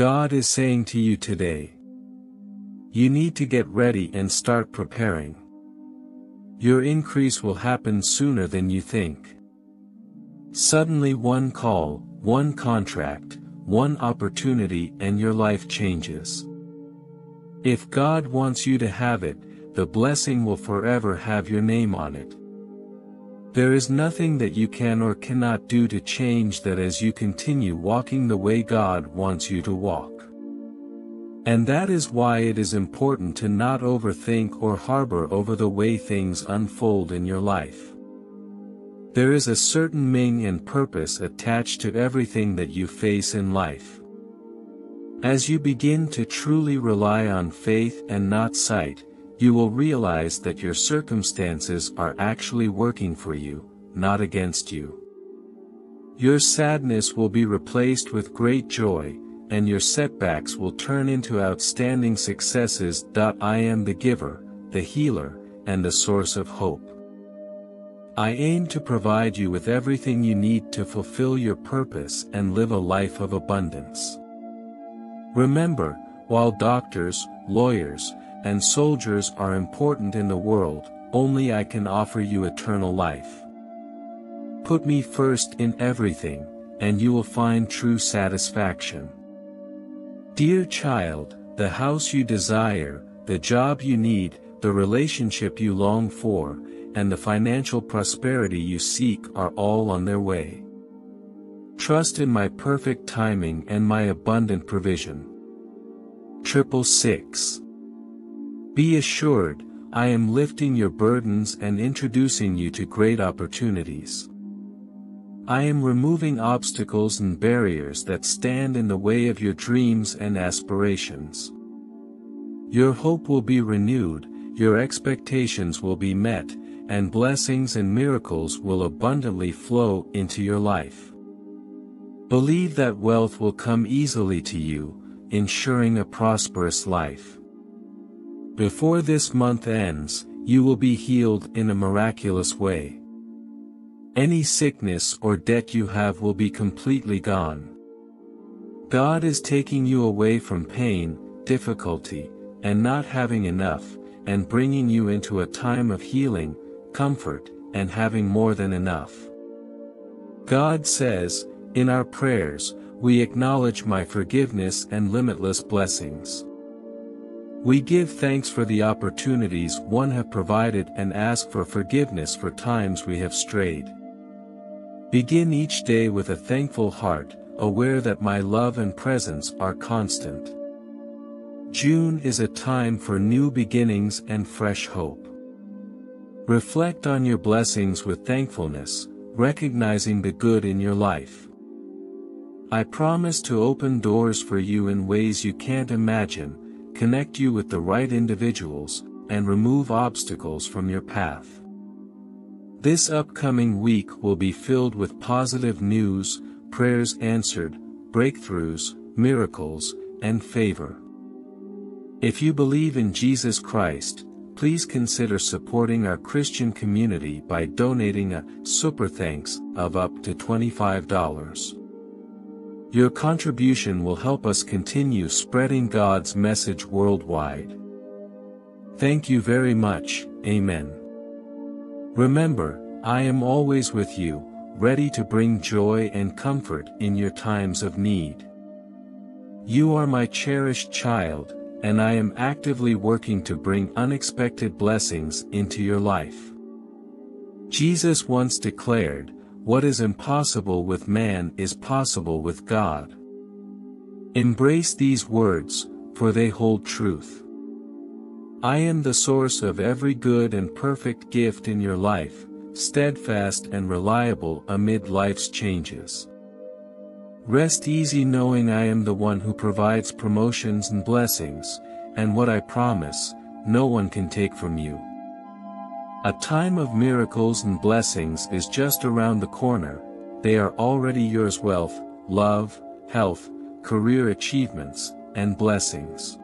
God is saying to you today. You need to get ready and start preparing. Your increase will happen sooner than you think. Suddenly one call, one contract, one opportunity and your life changes. If God wants you to have it, the blessing will forever have your name on it. There is nothing that you can or cannot do to change that as you continue walking the way God wants you to walk. And that is why it is important to not overthink or harbor over the way things unfold in your life. There is a certain meaning and purpose attached to everything that you face in life. As you begin to truly rely on faith and not sight, you will realize that your circumstances are actually working for you, not against you. Your sadness will be replaced with great joy, and your setbacks will turn into outstanding successes. I am the giver, the healer, and the source of hope. I aim to provide you with everything you need to fulfill your purpose and live a life of abundance. Remember, while doctors, lawyers, and soldiers are important in the world, only I can offer you eternal life. Put me first in everything, and you will find true satisfaction. Dear child, the house you desire, the job you need, the relationship you long for, and the financial prosperity you seek are all on their way. Trust in my perfect timing and my abundant provision. 666. Be assured, I am lifting your burdens and introducing you to great opportunities. I am removing obstacles and barriers that stand in the way of your dreams and aspirations. Your hope will be renewed, your expectations will be met, and blessings and miracles will abundantly flow into your life. Believe that wealth will come easily to you, ensuring a prosperous life. Before this month ends, you will be healed in a miraculous way. Any sickness or debt you have will be completely gone. God is taking you away from pain, difficulty, and not having enough, and bringing you into a time of healing, comfort, and having more than enough. God says, in our prayers, we acknowledge my forgiveness and limitless blessings. We give thanks for the opportunities one have provided and ask for forgiveness for times we have strayed. Begin each day with a thankful heart, aware that my love and presence are constant. June is a time for new beginnings and fresh hope. Reflect on your blessings with thankfulness, recognizing the good in your life. I promise to open doors for you in ways you can't imagine, connect you with the right individuals, and remove obstacles from your path. This upcoming week will be filled with positive news, prayers answered, breakthroughs, miracles, and favor. If you believe in Jesus Christ, please consider supporting our Christian community by donating a super thanks of up to $25. Your contribution will help us continue spreading God's message worldwide. Thank you very much, Amen. Remember, I am always with you, ready to bring joy and comfort in your times of need. You are my cherished child, and I am actively working to bring unexpected blessings into your life. Jesus once declared, "What is impossible with man is possible with God." Embrace these words, for they hold truth. I am the source of every good and perfect gift in your life, steadfast and reliable amid life's changes. Rest easy knowing I am the one who provides promotions and blessings, and what I promise, no one can take from you. A time of miracles and blessings is just around the corner. They are already yours: wealth, love, health, career achievements, and blessings.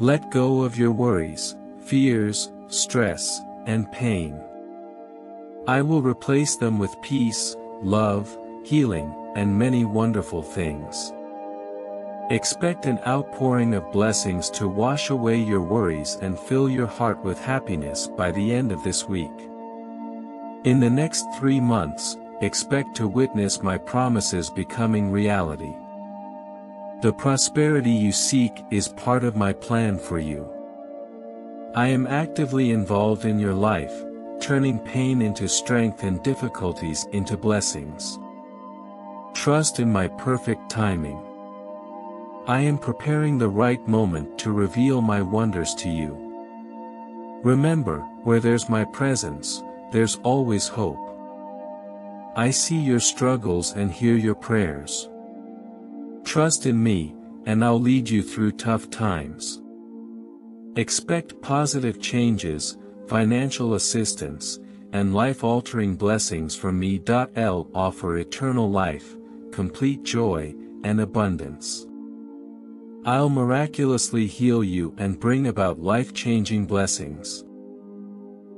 Let go of your worries, fears, stress, and pain. I will replace them with peace, love, healing, and many wonderful things. Expect an outpouring of blessings to wash away your worries and fill your heart with happiness by the end of this week. In the next 3 months, expect to witness my promises becoming reality. The prosperity you seek is part of my plan for you. I am actively involved in your life, turning pain into strength and difficulties into blessings. Trust in my perfect timing. I am preparing the right moment to reveal my wonders to you. Remember, where there's my presence, there's always hope. I see your struggles and hear your prayers. Trust in me, and I'll lead you through tough times. Expect positive changes, financial assistance, and life-altering blessings from me. I'll offer eternal life, complete joy, and abundance. I'll miraculously heal you and bring about life-changing blessings.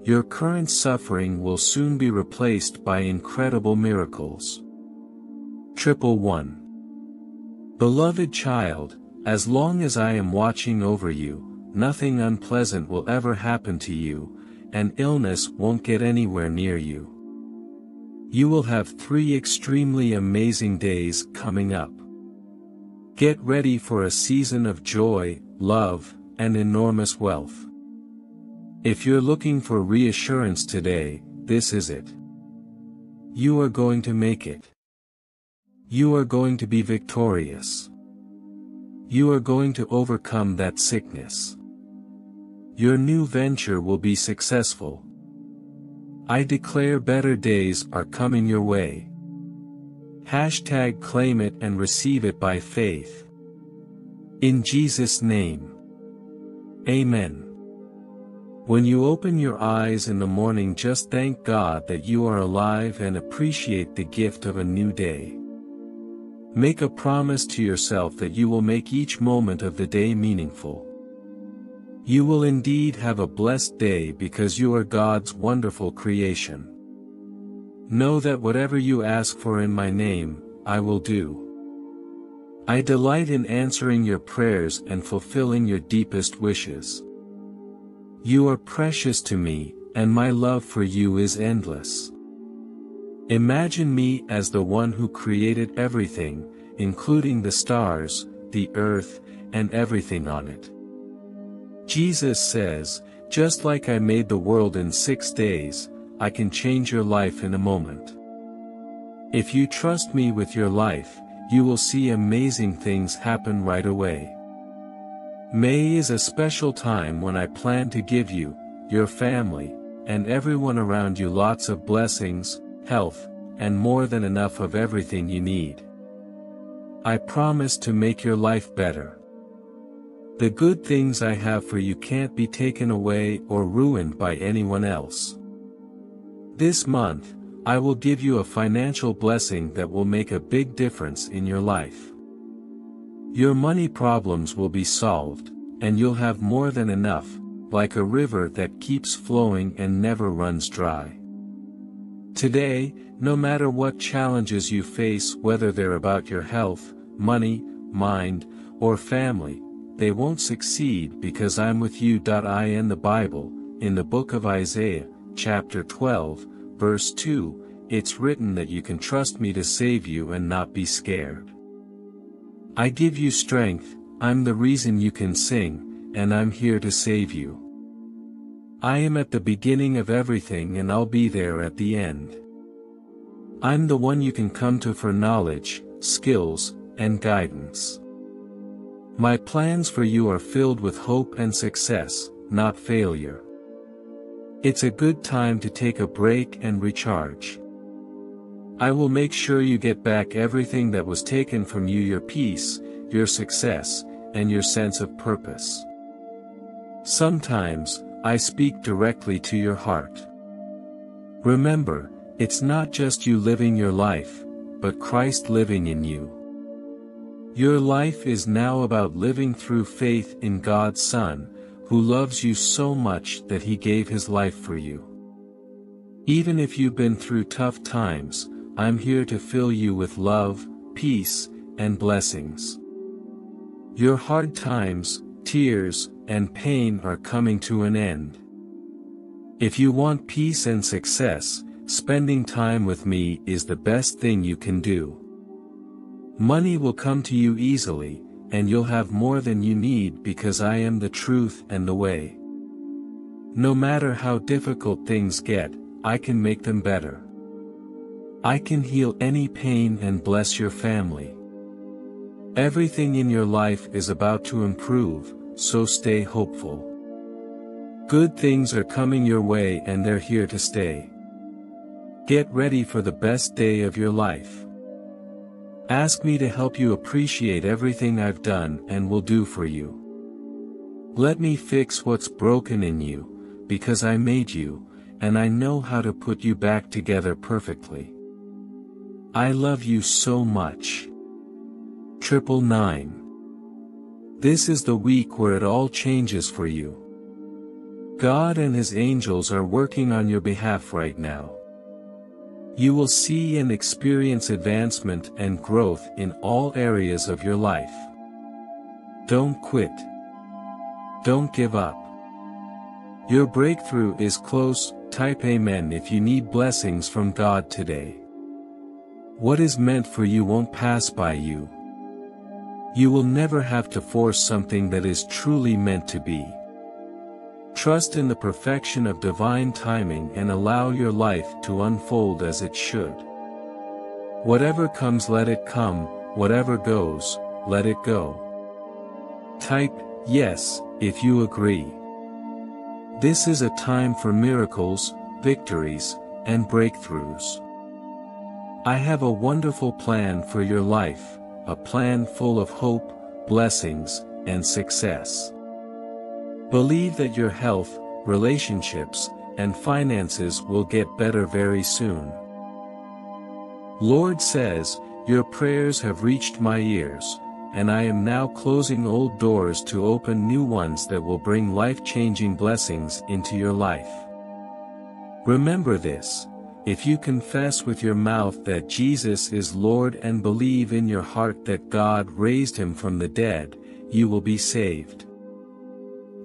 Your current suffering will soon be replaced by incredible miracles. 111. Beloved child, as long as I am watching over you, nothing unpleasant will ever happen to you, and illness won't get anywhere near you. You will have 3 extremely amazing days coming up. Get ready for a season of joy, love, and enormous wealth. If you're looking for reassurance today, this is it. You are going to make it. You are going to be victorious. You are going to overcome that sickness. Your new venture will be successful. I declare better days are coming your way. Hashtag claim it and receive it by faith. In Jesus' name. Amen. When you open your eyes in the morning, just thank God that you are alive and appreciate the gift of a new day. Make a promise to yourself that you will make each moment of the day meaningful. You will indeed have a blessed day because you are God's wonderful creation. Know that whatever you ask for in my name, I will do. I delight in answering your prayers and fulfilling your deepest wishes. You are precious to me, and my love for you is endless. Imagine me as the one who created everything, including the stars, the earth, and everything on it. Jesus says, just like I made the world in 6 days, I can change your life in a moment. If you trust me with your life, you will see amazing things happen right away. May is a special time when I plan to give you, your family, and everyone around you lots of blessings, health, and more than enough of everything you need. I promise to make your life better. The good things I have for you can't be taken away or ruined by anyone else. This month, I will give you a financial blessing that will make a big difference in your life. Your money problems will be solved, and you'll have more than enough, like a river that keeps flowing and never runs dry. Today, no matter what challenges you face, whether they're about your health, money, mind, or family, they won't succeed because I'm with you. I end the Bible, in the book of Isaiah, Chapter 12, verse 2, it's written that you can trust me to save you and not be scared. I give you strength, I'm the reason you can sing, and I'm here to save you. I am at the beginning of everything and I'll be there at the end. I'm the one you can come to for knowledge, skills, and guidance. My plans for you are filled with hope and success, not failure. It's a good time to take a break and recharge. I will make sure you get back everything that was taken from you, your peace, your success, and your sense of purpose. Sometimes, I speak directly to your heart. Remember, it's not just you living your life, but Christ living in you. Your life is now about living through faith in God's Son, who loves you so much that he gave his life for you. Even if you've been through tough times, I'm here to fill you with love, peace, and blessings. Your hard times, tears, and pain are coming to an end. If you want peace and success, spending time with me is the best thing you can do. Money will come to you easily, and you'll have more than you need because I am the truth and the way. No matter how difficult things get, I can make them better. I can heal any pain and bless your family. Everything in your life is about to improve, so stay hopeful. Good things are coming your way and they're here to stay. Get ready for the best day of your life. Ask me to help you appreciate everything I've done and will do for you. Let me fix what's broken in you, because I made you, and I know how to put you back together perfectly. I love you so much. 999. This is the week where it all changes for you. God and His angels are working on your behalf right now. You will see and experience advancement and growth in all areas of your life. Don't quit. Don't give up. Your breakthrough is close. Type Amen if you need blessings from God today. What is meant for you won't pass by you. You will never have to force something that is truly meant to be. Trust in the perfection of divine timing and allow your life to unfold as it should. Whatever comes, let it come. Whatever goes, let it go. Type yes if you agree. This is a time for miracles, victories, and breakthroughs. I have a wonderful plan for your life, a plan full of hope, blessings, and success. Believe that your health, relationships, and finances will get better very soon. Lord says, your prayers have reached my ears, and I am now closing old doors to open new ones that will bring life-changing blessings into your life. Remember this: if you confess with your mouth that Jesus is Lord and believe in your heart that God raised him from the dead, you will be saved.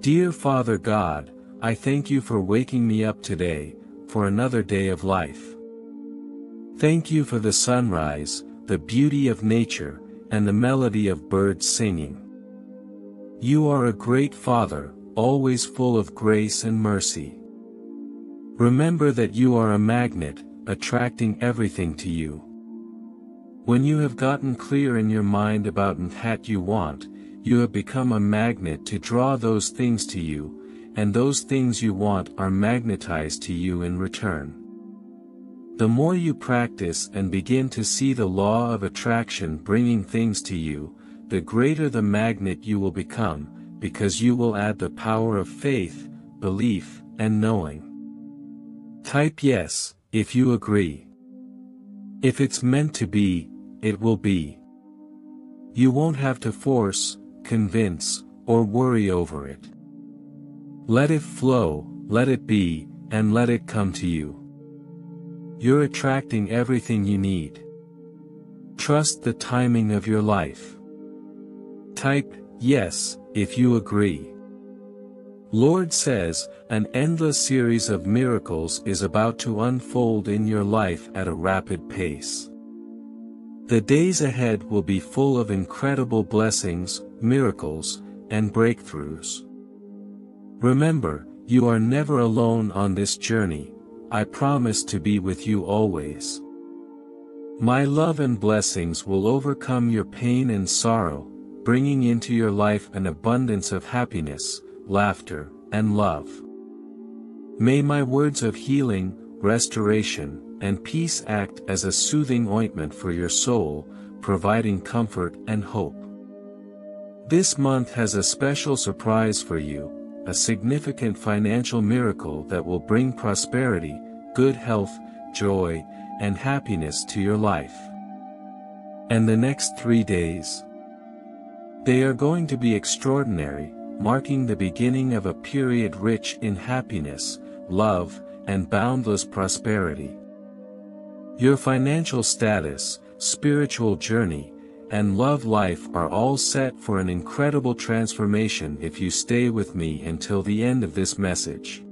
Dear Father God, I thank you for waking me up today, for another day of life. Thank you for the sunrise, the beauty of nature, and the melody of birds singing. You are a great Father, always full of grace and mercy. Remember that you are a magnet, attracting everything to you. When you have gotten clear in your mind about what you want, you have become a magnet to draw those things to you, and those things you want are magnetized to you in return. The more you practice and begin to see the law of attraction bringing things to you, the greater the magnet you will become, because you will add the power of faith, belief, and knowing. Type yes if you agree. If it's meant to be, it will be. You won't have to force, convince, or worry over it. Let it flow, let it be, and let it come to you. You're attracting everything you need. Trust the timing of your life. Type yes if you agree. Lord says, an endless series of miracles is about to unfold in your life at a rapid pace. The days ahead will be full of incredible blessings, miracles, and breakthroughs. Remember, you are never alone on this journey. I promise to be with you always. My love and blessings will overcome your pain and sorrow, bringing into your life an abundance of happiness, laughter, and love. May my words of healing, restoration, and peace act as a soothing ointment for your soul, providing comfort and hope. This month has a special surprise for you, a significant financial miracle that will bring prosperity, good health, joy, and happiness to your life. And the next 3 days, they are going to be extraordinary, marking the beginning of a period rich in happiness, love, and boundless prosperity. Your financial status, spiritual journey, and love life are all set for an incredible transformation if you stay with me until the end of this message.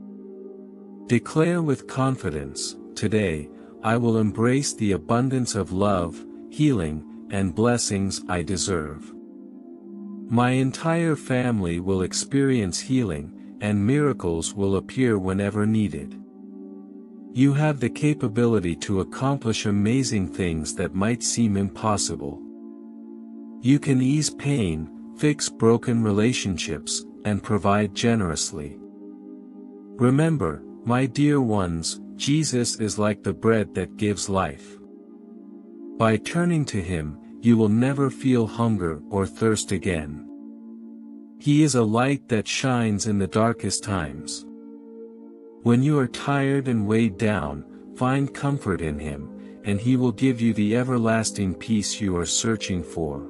Declare with confidence, today, I will embrace the abundance of love, healing, and blessings I deserve. My entire family will experience healing, and miracles will appear whenever needed. You have the capability to accomplish amazing things that might seem impossible. You can ease pain, fix broken relationships, and provide generously. Remember, my dear ones, Jesus is like the bread that gives life. By turning to Him, you will never feel hunger or thirst again. He is a light that shines in the darkest times. When you are tired and weighed down, find comfort in Him, and He will give you the everlasting peace you are searching for.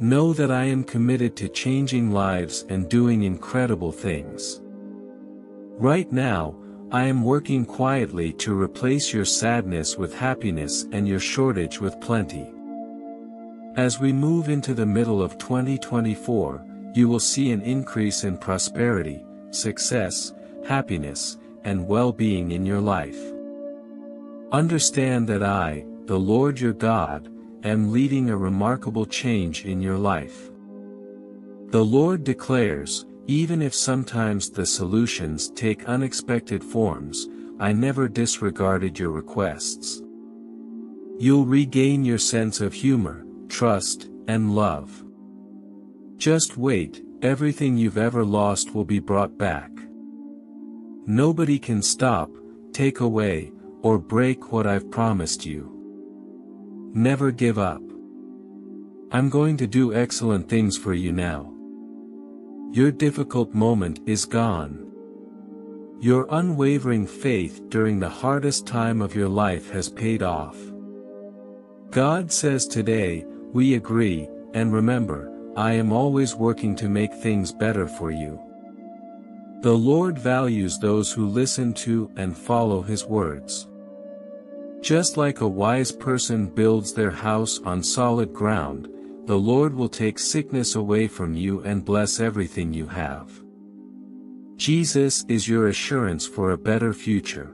Know that I am committed to changing lives and doing incredible things. Right now, I am working quietly to replace your sadness with happiness and your shortage with plenty. As we move into the middle of 2024, you will see an increase in prosperity, success, happiness, and well-being in your life. Understand that I, the Lord your God, am leading a remarkable change in your life. The Lord declares, even if sometimes the solutions take unexpected forms, I never disregarded your requests. You'll regain your sense of humor, trust, and love. Just wait, everything you've ever lost will be brought back. Nobody can stop, take away, or break what I've promised you. Never give up. I'm going to do excellent things for you now. Your difficult moment is gone. Your unwavering faith during the hardest time of your life has paid off. God says today, we agree, and remember, I am always working to make things better for you. The Lord values those who listen to and follow His words. Just like a wise person builds their house on solid ground, the Lord will take sickness away from you and bless everything you have. Jesus is your assurance for a better future.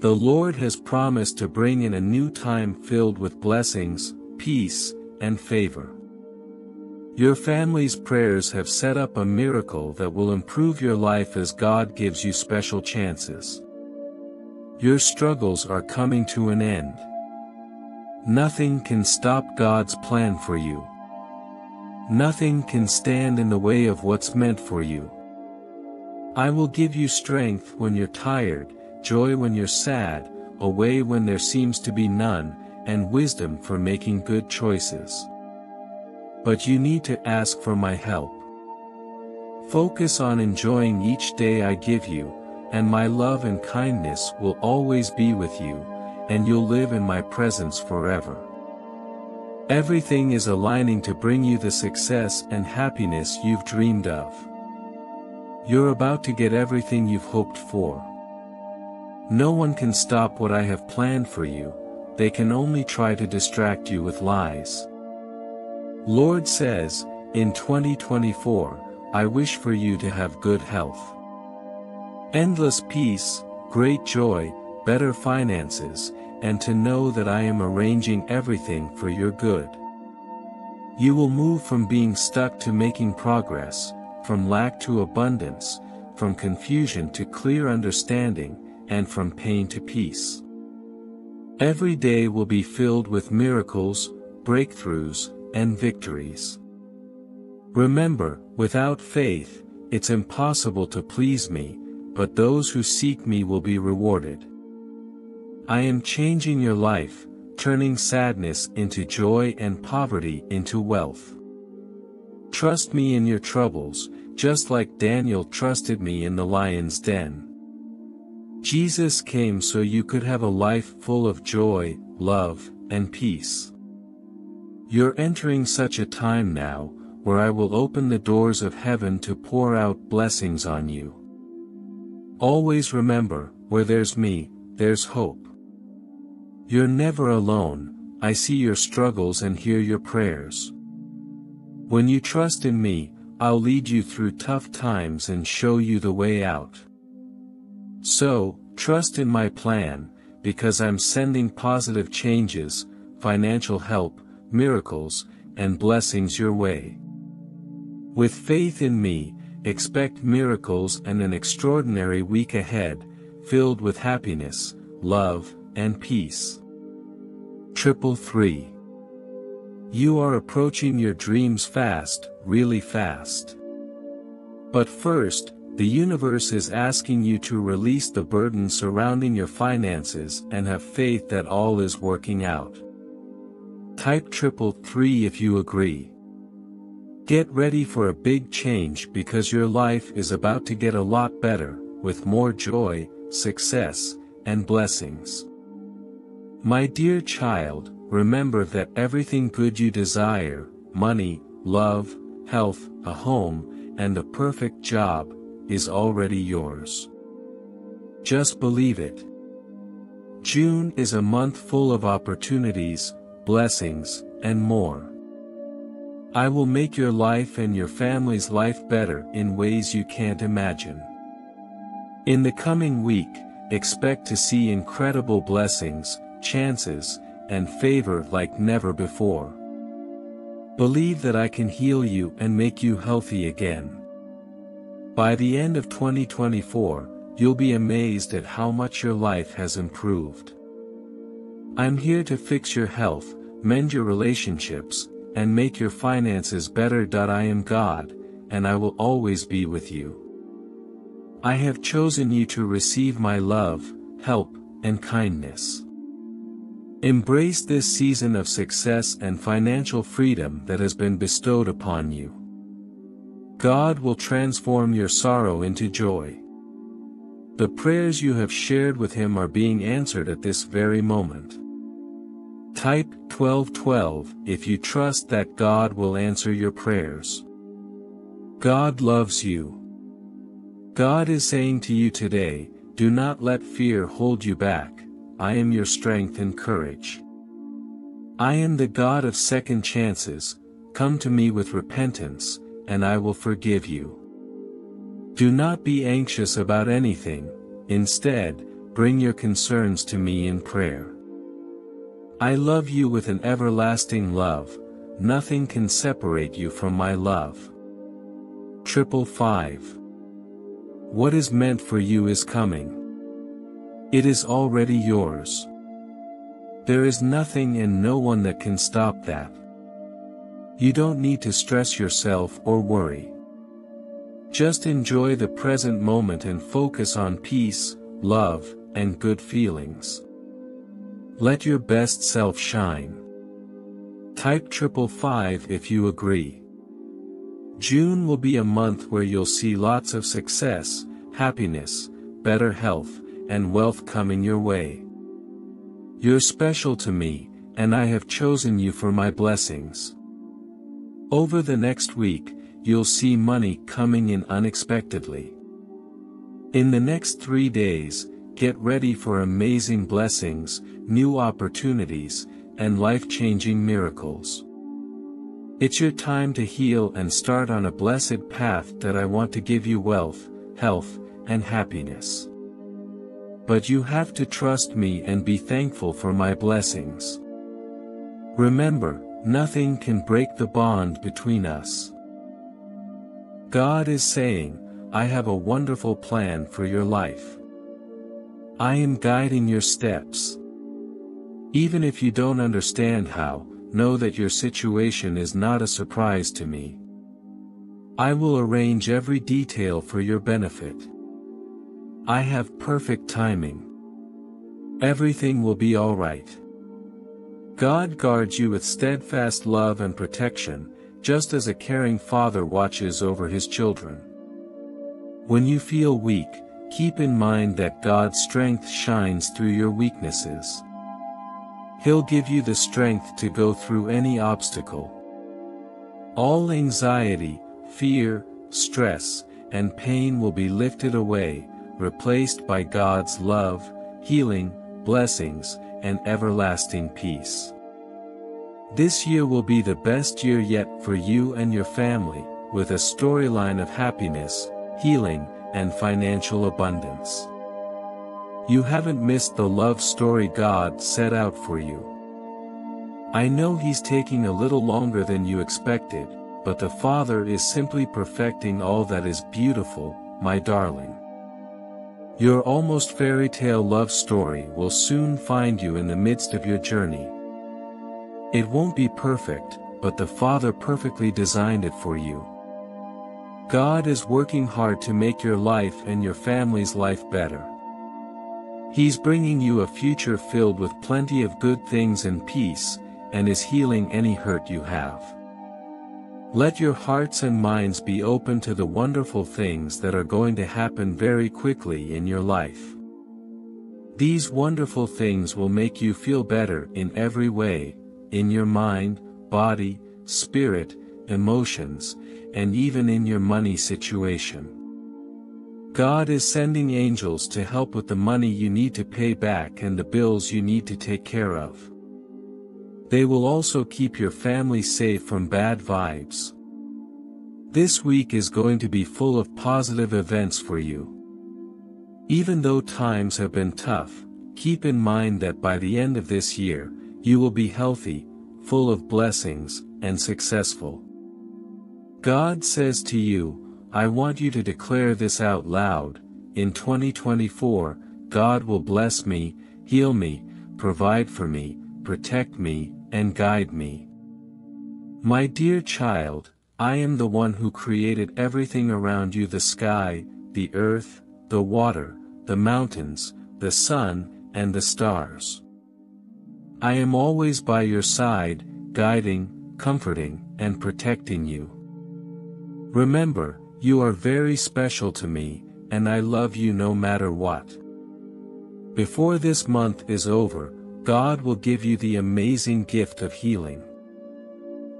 The Lord has promised to bring in a new time filled with blessings, peace, and favor. Your family's prayers have set up a miracle that will improve your life as God gives you special chances. Your struggles are coming to an end. Nothing can stop God's plan for you. Nothing can stand in the way of what's meant for you. I will give you strength when you're tired, joy when you're sad, a way when there seems to be none, and wisdom for making good choices. But you need to ask for my help. Focus on enjoying each day I give you, and my love and kindness will always be with you, and you'll live in my presence forever. Everything is aligning to bring you the success and happiness you've dreamed of. You're about to get everything you've hoped for. No one can stop what I have planned for you, they can only try to distract you with lies. Lord says, in 2024, I wish for you to have good health, endless peace, great joy, better finances, and to know that I am arranging everything for your good. You will move from being stuck to making progress, from lack to abundance, from confusion to clear understanding, and from pain to peace. Every day will be filled with miracles, breakthroughs, and victories. Remember, without faith, it's impossible to please me, but those who seek me will be rewarded. I am changing your life, turning sadness into joy and poverty into wealth. Trust me in your troubles, just like Daniel trusted me in the lion's den. Jesus came so you could have a life full of joy, love, and peace. You're entering such a time now, where I will open the doors of heaven to pour out blessings on you. Always remember, where there's me, there's hope. You're never alone, I see your struggles and hear your prayers. When you trust in me, I'll lead you through tough times and show you the way out. So, trust in my plan, because I'm sending positive changes, financial help, miracles, and blessings your way. With faith in me, expect miracles and an extraordinary week ahead, filled with happiness, love, and peace. 333. You are approaching your dreams fast, really fast. But first, the universe is asking you to release the burden surrounding your finances and have faith that all is working out. Type 333 if you agree. Get ready for a big change because your life is about to get a lot better, with more joy, success, and blessings. My dear child, remember that everything good you desire, money, love, health, a home, and a perfect job, is already yours. Just believe it. June is a month full of opportunities, blessings, and more. I will make your life and your family's life better in ways you can't imagine. In the coming week, expect to see incredible blessings, chances, and favor like never before. Believe that I can heal you and make you healthy again. By the end of 2024, you'll be amazed at how much your life has improved. I'm here to fix your health, mend your relationships, and make your finances better. I am God, and I will always be with you. I have chosen you to receive my love, help, and kindness. Embrace this season of success and financial freedom that has been bestowed upon you. God will transform your sorrow into joy. The prayers you have shared with Him are being answered at this very moment. Type 1212 if you trust that God will answer your prayers. God loves you. God is saying to you today, do not let fear hold you back. I am your strength and courage. I am the God of second chances. Come to me with repentance, and I will forgive you. Do not be anxious about anything, instead, bring your concerns to me in prayer. I love you with an everlasting love, nothing can separate you from my love. 555. What is meant for you is coming. It is already yours. There is nothing and no one that can stop that. You don't need to stress yourself or worry. Just enjoy the present moment and focus on peace, love, and good feelings. Let your best self shine. Type 555 if you agree. June will be a month where you'll see lots of success, happiness, better health, and wealth coming your way. You're special to me, and I have chosen you for my blessings. Over the next week, you'll see money coming in unexpectedly. In the next 3 days, get ready for amazing blessings, new opportunities, and life-changing miracles. It's your time to heal and start on a blessed path that I want to give you wealth, health, and happiness. But you have to trust me and be thankful for my blessings. Remember, nothing can break the bond between us. God is saying, I have a wonderful plan for your life. I am guiding your steps. Even if you don't understand how, know that your situation is not a surprise to me. I will arrange every detail for your benefit. I have perfect timing. Everything will be all right. God guards you with steadfast love and protection, just as a caring father watches over his children. When you feel weak, keep in mind that God's strength shines through your weaknesses. He'll give you the strength to go through any obstacle. All anxiety, fear, stress, and pain will be lifted away, replaced by God's love, healing, blessings, and everlasting peace. This year will be the best year yet for you and your family, with a storyline of happiness, healing, and financial abundance. You haven't missed the love story God set out for you. I know He's taking a little longer than you expected, but the Father is simply perfecting all that is beautiful, my darling. Your almost fairy tale love story will soon find you in the midst of your journey. It won't be perfect, but the Father perfectly designed it for you. God is working hard to make your life and your family's life better. He's bringing you a future filled with plenty of good things and peace, and is healing any hurt you have. Let your hearts and minds be open to the wonderful things that are going to happen very quickly in your life. These wonderful things will make you feel better in every way, in your mind, body, spirit, emotions, and even in your money situation. God is sending angels to help with the money you need to pay back and the bills you need to take care of. They will also keep your family safe from bad vibes. This week is going to be full of positive events for you. Even though times have been tough, keep in mind that by the end of this year, you will be healthy, full of blessings, and successful. God says to you, I want you to declare this out loud, in 2024, God will bless me, heal me, provide for me, protect me, and guide me. My dear child, I am the one who created everything around you, the sky, the earth, the water, the mountains, the sun, and the stars. I am always by your side, guiding, comforting, and protecting you. Remember, you are very special to me, and I love you no matter what. Before this month is over, God will give you the amazing gift of healing.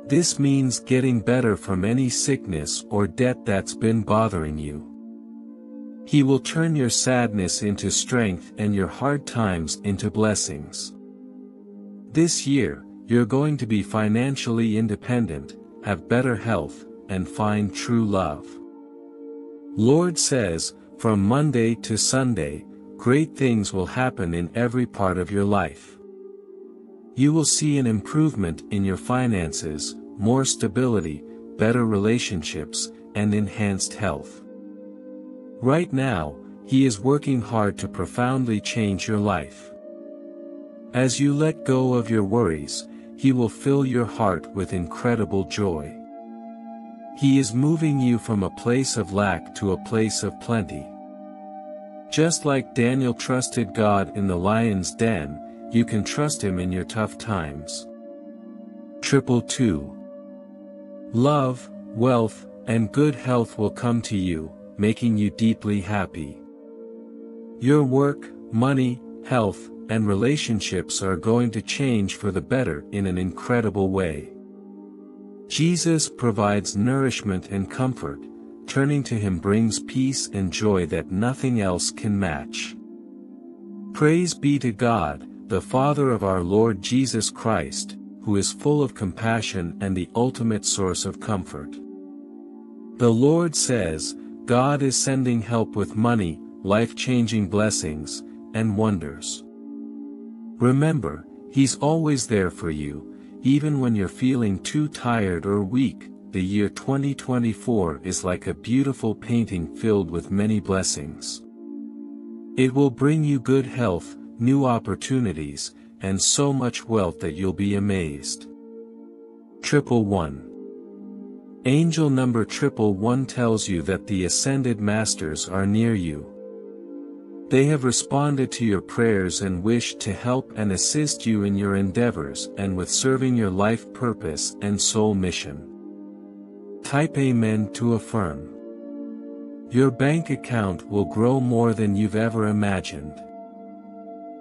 This means getting better from any sickness or debt that's been bothering you. He will turn your sadness into strength and your hard times into blessings. This year, you're going to be financially independent, have better health, and find true love. Lord says, from Monday to Sunday, great things will happen in every part of your life. You will see an improvement in your finances, more stability, better relationships, and enhanced health. Right now, He is working hard to profoundly change your life. As you let go of your worries, He will fill your heart with incredible joy. He is moving you from a place of lack to a place of plenty. Just like Daniel trusted God in the lion's den, you can trust Him in your tough times. 222. Love, wealth, and good health will come to you, making you deeply happy. Your work, money, health, and relationships are going to change for the better in an incredible way. Jesus provides nourishment and comfort. Turning to Him brings peace and joy that nothing else can match. Praise be to God, the Father of our Lord Jesus Christ, who is full of compassion and the ultimate source of comfort. The Lord says, God is sending help with money, life-changing blessings, and wonders. Remember, He's always there for you, even when you're feeling too tired or weak. The year 2024 is like a beautiful painting filled with many blessings. It will bring you good health, new opportunities, and so much wealth that you'll be amazed. 111. Angel number 111 tells you that the Ascended Masters are near you. They have responded to your prayers and wish to help and assist you in your endeavors and with serving your life purpose and soul mission. Type Amen to affirm. Your bank account will grow more than you've ever imagined.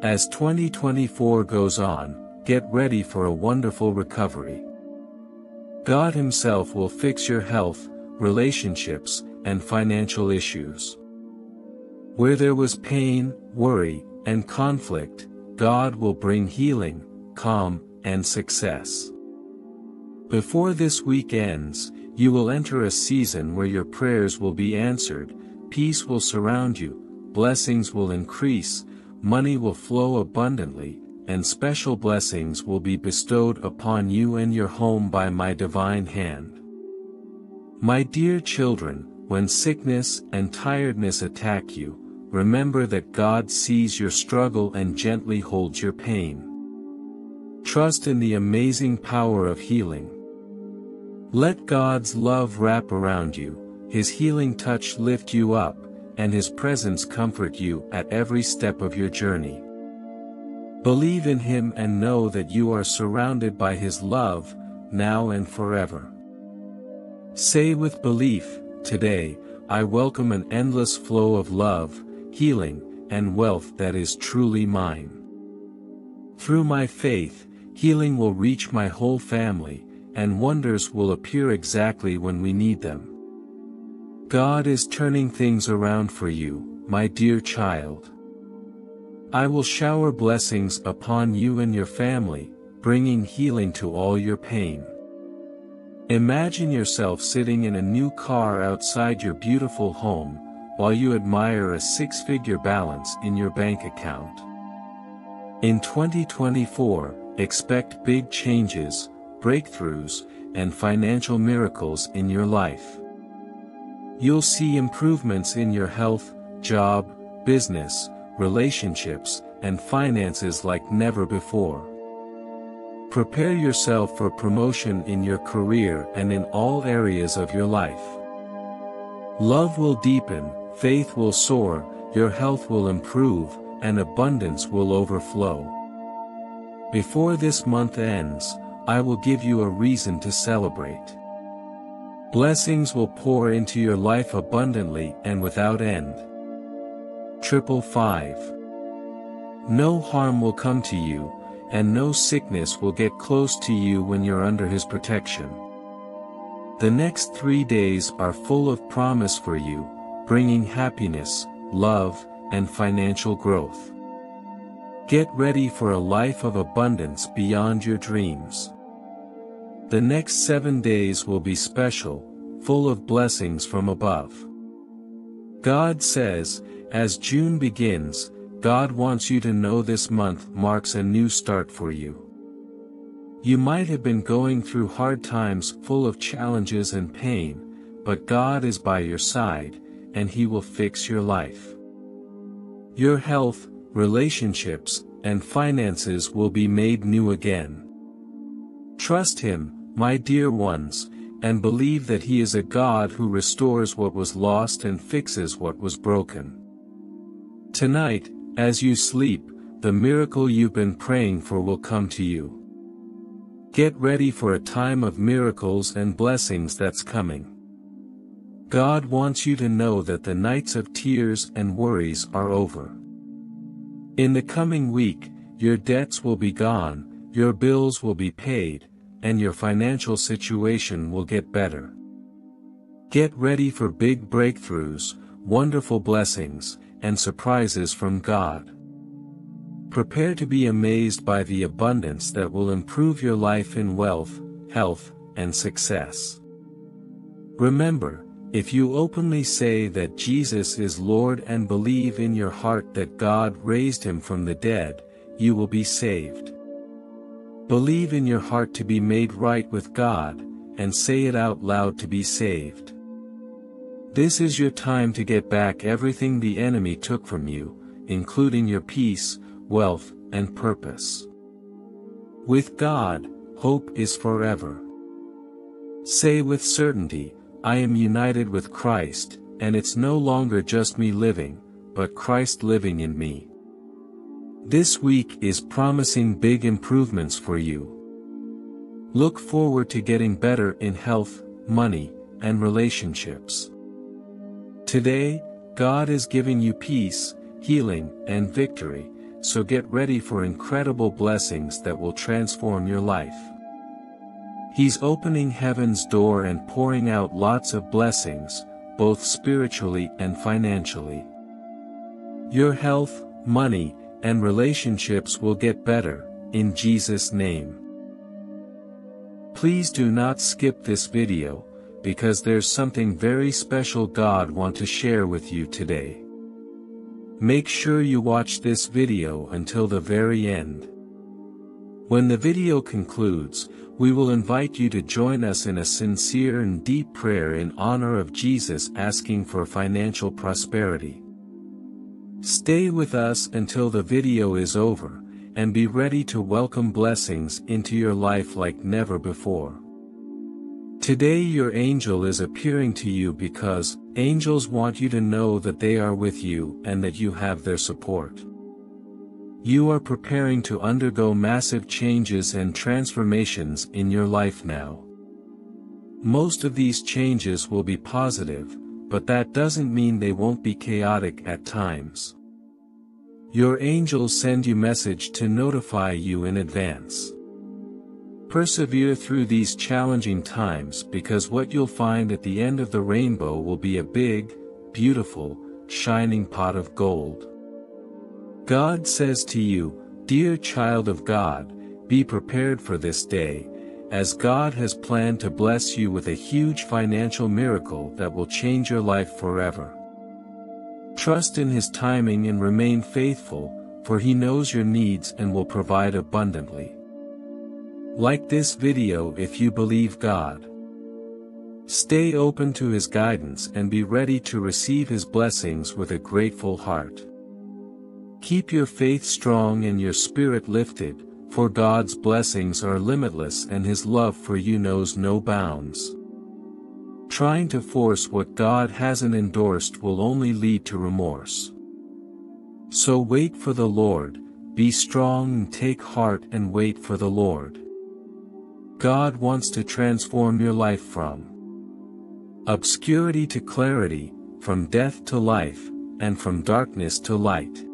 As 2024 goes on, get ready for a wonderful recovery. God Himself will fix your health, relationships, and financial issues. Where there was pain, worry, and conflict, God will bring healing, calm, and success. Before this week ends, you will enter a season where your prayers will be answered, peace will surround you, blessings will increase, money will flow abundantly, and special blessings will be bestowed upon you and your home by my divine hand. My dear children, when sickness and tiredness attack you, remember that God sees your struggle and gently holds your pain. Trust in the amazing power of healing. Let God's love wrap around you, His healing touch lift you up, and His presence comfort you at every step of your journey. Believe in Him and know that you are surrounded by His love, now and forever. Say with belief, today, I welcome an endless flow of love, healing, and wealth that is truly mine. Through my faith, healing will reach my whole family, and wonders will appear exactly when we need them. God is turning things around for you, my dear child. I will shower blessings upon you and your family, bringing healing to all your pain. Imagine yourself sitting in a new car outside your beautiful home, while you admire a six-figure balance in your bank account. In 2024, expect big changes, breakthroughs, and financial miracles in your life. You'll see improvements in your health, job, business, relationships, and finances like never before. Prepare yourself for promotion in your career and in all areas of your life. Love will deepen, faith will soar, your health will improve, and abundance will overflow. Before this month ends, I will give you a reason to celebrate. Blessings will pour into your life abundantly and without end. 555. No harm will come to you, and no sickness will get close to you when you're under His protection. The next 3 days are full of promise for you, bringing happiness, love, and financial growth. Get ready for a life of abundance beyond your dreams. The next 7 days will be special, full of blessings from above. God says, as June begins, God wants you to know this month marks a new start for you. You might have been going through hard times full of challenges and pain, but God is by your side, and He will fix your life. Your health, relationships, and finances will be made new again. Trust Him, my dear ones, and believe that He is a God who restores what was lost and fixes what was broken. Tonight, as you sleep, the miracle you've been praying for will come to you. Get ready for a time of miracles and blessings that's coming. God wants you to know that the nights of tears and worries are over. In the coming week, your debts will be gone, your bills will be paid, and your financial situation will get better. Get ready for big breakthroughs, wonderful blessings, and surprises from God. Prepare to be amazed by the abundance that will improve your life in wealth, health, and success. Remember, if you openly say that Jesus is Lord and believe in your heart that God raised Him from the dead, you will be saved. Believe in your heart to be made right with God, and say it out loud to be saved. This is your time to get back everything the enemy took from you, including your peace, wealth, and purpose. With God, hope is forever. Say with certainty, I am united with Christ, and it's no longer just me living, but Christ living in me. This week is promising big improvements for you. Look forward to getting better in health, money, and relationships. Today, God is giving you peace, healing, and victory, so get ready for incredible blessings that will transform your life. He's opening heaven's door and pouring out lots of blessings, both spiritually and financially. Your health, money, and relationships will get better, in Jesus' name. Please do not skip this video, because there's something very special God wants to share with you today. Make sure you watch this video until the very end. When the video concludes, we will invite you to join us in a sincere and deep prayer in honor of Jesus, asking for financial prosperity. Stay with us until the video is over, and be ready to welcome blessings into your life like never before. Today your angel is appearing to you because angels want you to know that they are with you and that you have their support. You are preparing to undergo massive changes and transformations in your life now. Most of these changes will be positive, but that doesn't mean they won't be chaotic at times. Your angels send you message to notify you in advance. Persevere through these challenging times, because what you'll find at the end of the rainbow will be a big, beautiful, shining pot of gold. God says to you, dear child of God, be prepared for this day, as God has planned to bless you with a huge financial miracle that will change your life forever. Trust in His timing and remain faithful, for He knows your needs and will provide abundantly. Like this video if you believe God. Stay open to His guidance and be ready to receive His blessings with a grateful heart. Keep your faith strong and your spirit lifted, for God's blessings are limitless and His love for you knows no bounds. Trying to force what God hasn't endorsed will only lead to remorse. So wait for the Lord, be strong and take heart and wait for the Lord. God wants to transform your life from obscurity to clarity, from death to life, and from darkness to light.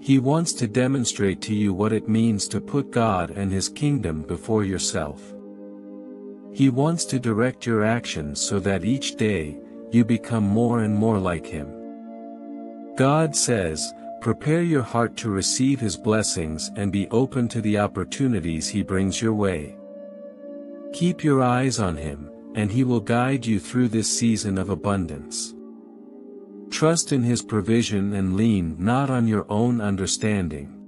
He wants to demonstrate to you what it means to put God and His kingdom before yourself. He wants to direct your actions so that each day, you become more and more like Him. God says, prepare your heart to receive His blessings and be open to the opportunities He brings your way. Keep your eyes on Him, and He will guide you through this season of abundance. Trust in His provision and lean not on your own understanding.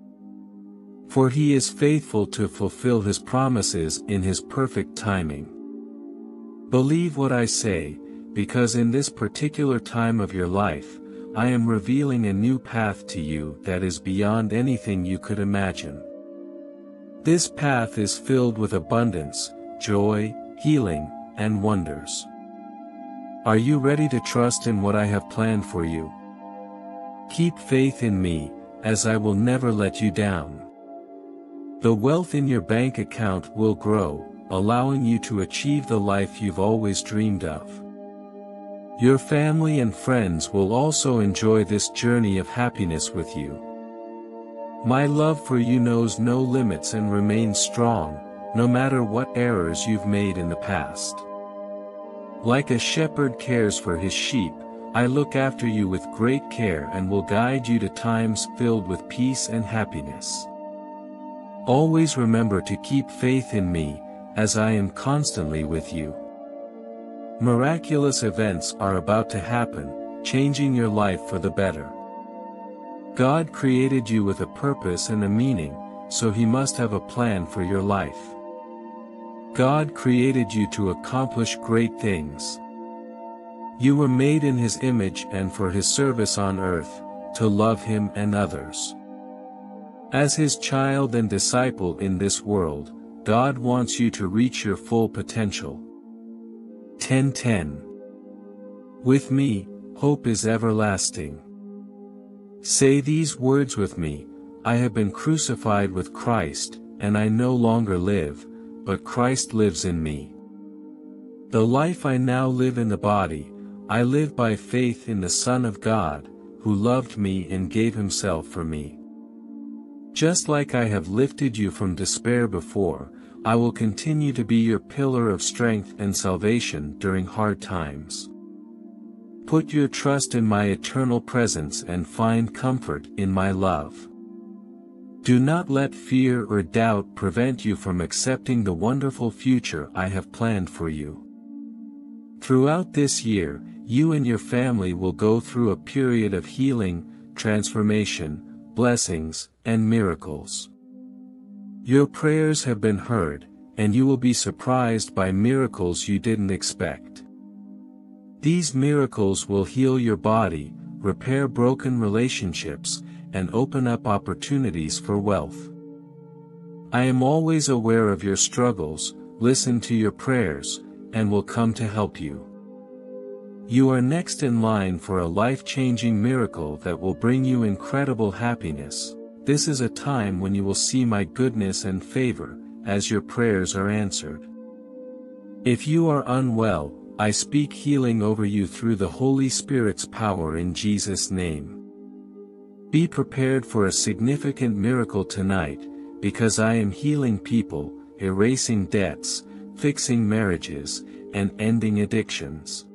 For He is faithful to fulfill His promises in His perfect timing. Believe what I say, because in this particular time of your life, I am revealing a new path to you that is beyond anything you could imagine. This path is filled with abundance, joy, healing, and wonders. Are you ready to trust in what I have planned for you? Keep faith in me, as I will never let you down. The wealth in your bank account will grow, allowing you to achieve the life you've always dreamed of. Your family and friends will also enjoy this journey of happiness with you. My love for you knows no limits and remains strong, no matter what errors you've made in the past. Like a shepherd cares for his sheep, I look after you with great care and will guide you to times filled with peace and happiness. Always remember to keep faith in me, as I am constantly with you. Miraculous events are about to happen, changing your life for the better. God created you with a purpose and a meaning, so He must have a plan for your life. God created you to accomplish great things. You were made in His image and for His service on earth, to love Him and others. As His child and disciple in this world, God wants you to reach your full potential. 10:10. With me, hope is everlasting. Say these words with me, I have been crucified with Christ, and I no longer live, but Christ lives in me. The life I now live in the body, I live by faith in the Son of God, who loved me and gave Himself for me. Just like I have lifted you from despair before, I will continue to be your pillar of strength and salvation during hard times. Put your trust in my eternal presence and find comfort in my love. Do not let fear or doubt prevent you from accepting the wonderful future I have planned for you. Throughout this year, you and your family will go through a period of healing, transformation, blessings, and miracles. Your prayers have been heard, and you will be surprised by miracles you didn't expect. These miracles will heal your body, repair broken relationships, and open up opportunities for wealth. I am always aware of your struggles, listen to your prayers, and will come to help you. You are next in line for a life-changing miracle that will bring you incredible happiness. This is a time when you will see my goodness and favor, as your prayers are answered. If you are unwell, I speak healing over you through the Holy Spirit's power in Jesus' name. Be prepared for a significant miracle tonight, because I am healing people, erasing debts, fixing marriages, and ending addictions.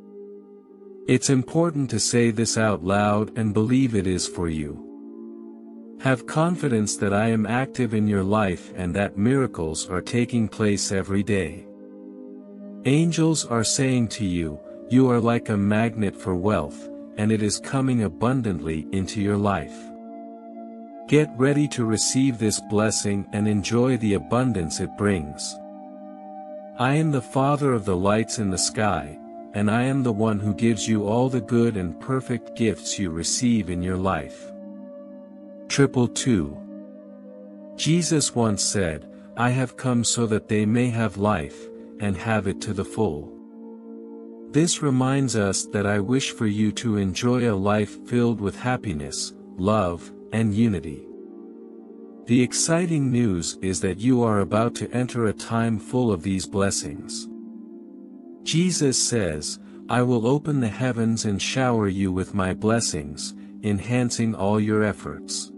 It's important to say this out loud and believe it is for you. Have confidence that I am active in your life and that miracles are taking place every day. Angels are saying to you, you are like a magnet for wealth, and it is coming abundantly into your life. Get ready to receive this blessing and enjoy the abundance it brings. I am the Father of the lights in the sky, and I am the one who gives you all the good and perfect gifts you receive in your life. 222. Jesus once said, I have come so that they may have life, and have it to the full. This reminds us that I wish for you to enjoy a life filled with happiness, love, and unity. The exciting news is that you are about to enter a time full of these blessings. Jesus says, I will open the heavens and shower you with my blessings, enhancing all your efforts.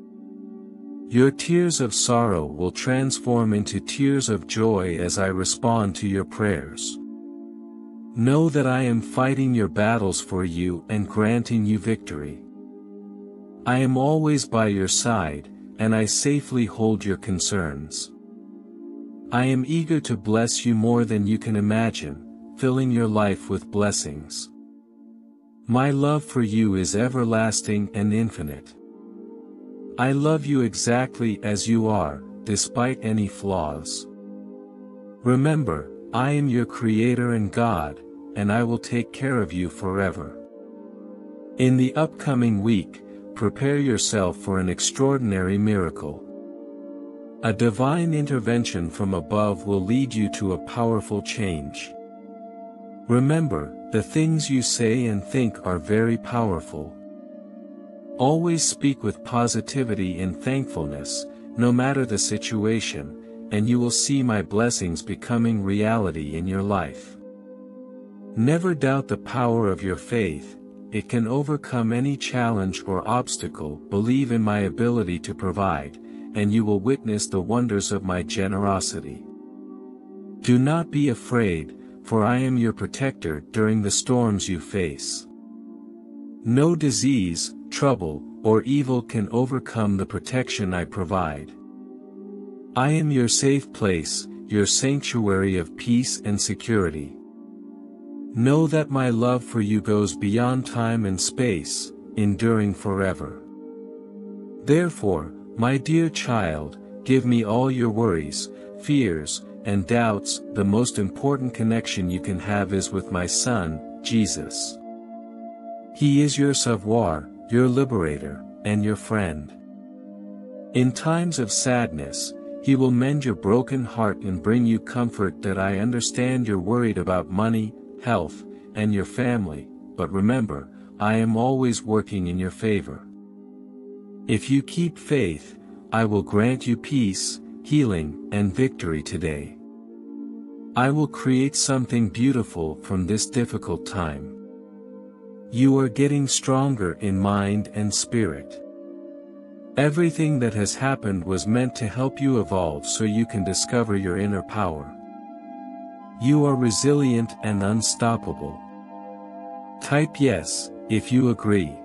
Your tears of sorrow will transform into tears of joy as I respond to your prayers. Know that I am fighting your battles for you and granting you victory. I am always by your side, and I safely hold your concerns. I am eager to bless you more than you can imagine, filling your life with blessings. My love for you is everlasting and infinite. I love you exactly as you are, despite any flaws. Remember, I am your Creator and God, and I will take care of you forever. In the upcoming week, prepare yourself for an extraordinary miracle. A divine intervention from above will lead you to a powerful change. Remember, the things you say and think are very powerful. Always speak with positivity and thankfulness, no matter the situation, and you will see my blessings becoming reality in your life. Never doubt the power of your faith, it can overcome any challenge or obstacle. Believe in my ability to provide, and you will witness the wonders of my generosity. Do not be afraid, for I am your protector during the storms you face. No disease, trouble, or evil can overcome the protection I provide. I am your safe place, your sanctuary of peace and security. Know that my love for you goes beyond time and space, enduring forever. Therefore, my dear child, give me all your worries, fears, and doubts. The most important connection you can have is with my Son, Jesus. He is your savior, your liberator, and your friend. In times of sadness, He will mend your broken heart and bring you comfort. That I understand you're worried about money, health, and your family, but remember, I am always working in your favor. If you keep faith, I will grant you peace, healing, and victory today. I will create something beautiful from this difficult time. You are getting stronger in mind and spirit. Everything that has happened was meant to help you evolve so you can discover your inner power. You are resilient and unstoppable. Type yes, if you agree.